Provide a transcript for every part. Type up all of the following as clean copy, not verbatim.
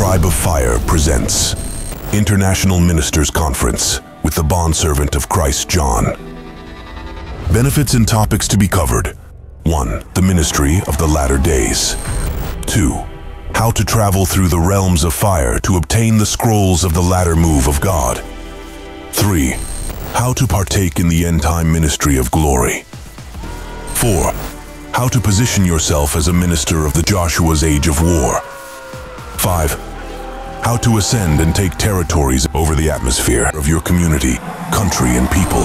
Tribe of Fire presents International Ministers Conference with the Bondservant of Christ John. Benefits and topics to be covered. 1. The Ministry of the Latter Days. 2. How to travel through the realms of fire to obtain the scrolls of the latter move of God. 3. How to partake in the end-time ministry of glory. 4. How to position yourself as a minister of the Joshua's age of war. 5. How to ascend and take territories over the atmosphere of your community, country, and people.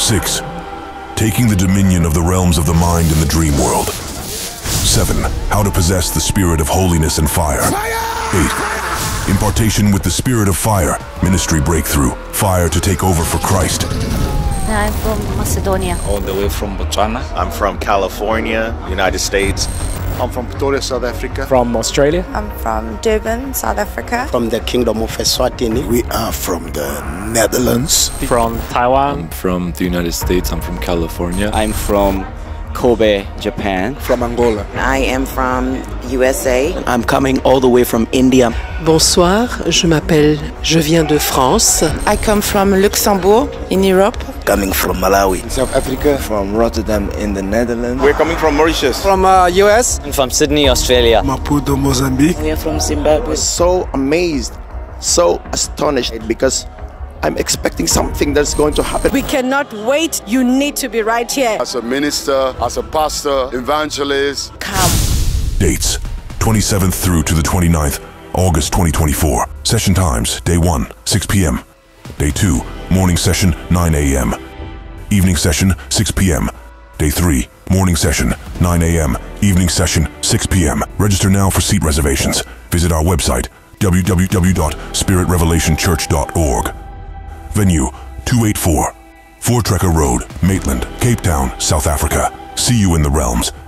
6. Taking the dominion of the realms of the mind and the dream world. 7. How to possess the spirit of holiness and fire. 8. Impartation with the spirit of fire, ministry breakthrough, fire to take over for Christ. I'm from Macedonia. All the way from Botswana. I'm from California, United States. I'm from Pretoria, South Africa. From Australia. I'm from Durban, South Africa. From the Kingdom of Eswatini. We are from the Netherlands. From Taiwan. I'm from the United States. I'm from California. I'm from Kobe, Japan. From Angola. I am from USA. I'm coming all the way from India. Bonsoir, je viens de France. I come from Luxembourg in Europe. Coming from Malawi. South Africa. From Rotterdam in the Netherlands. We're coming from Mauritius. From US. And from Sydney, Australia. Maputo, Mozambique. We're from Zimbabwe. I was so amazed, so astonished because I'm expecting something that's going to happen. We cannot wait. You need to be right here. As a minister, as a pastor, evangelist. Come. Dates, 27th through to the 29th, August 2024. Session times, day 1, 6 p.m. Day 2, morning session, 9 a.m. Evening session, 6 p.m. Day 3, morning session, 9 a.m. Evening session, 6 p.m. Register now for seat reservations. Visit our website, www.spiritrevelationchurch.org. Venue, 284, Voortrekker Road, Maitland, Cape Town, South Africa. See you in the realms.